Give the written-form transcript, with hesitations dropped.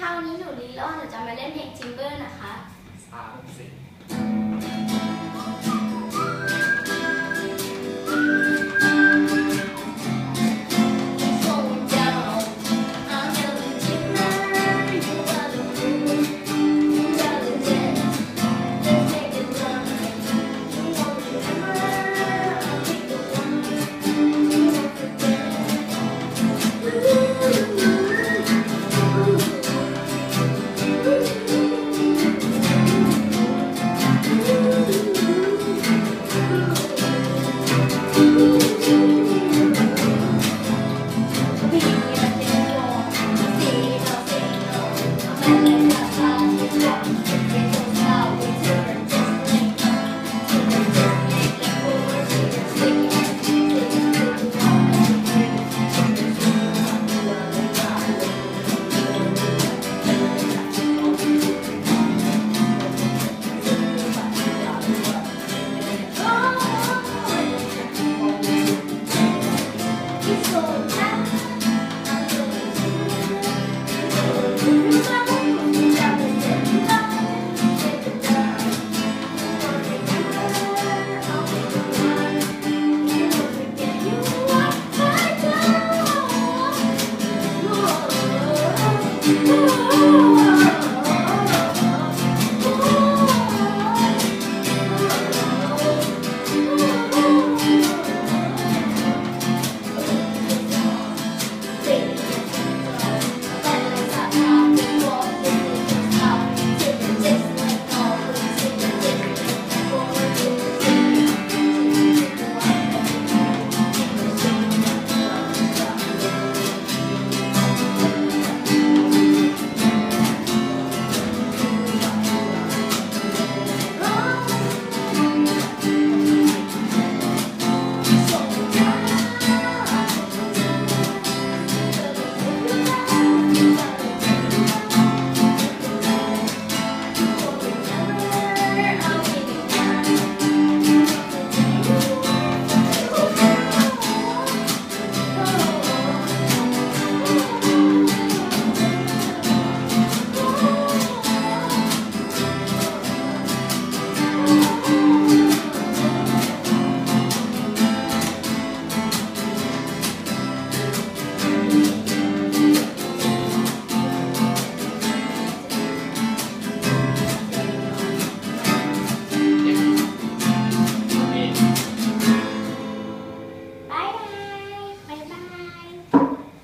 ค่ะวันนี้หนูลีโล่หนูจะมาเล่นเพลงจิมเบอร์นะคะ3-4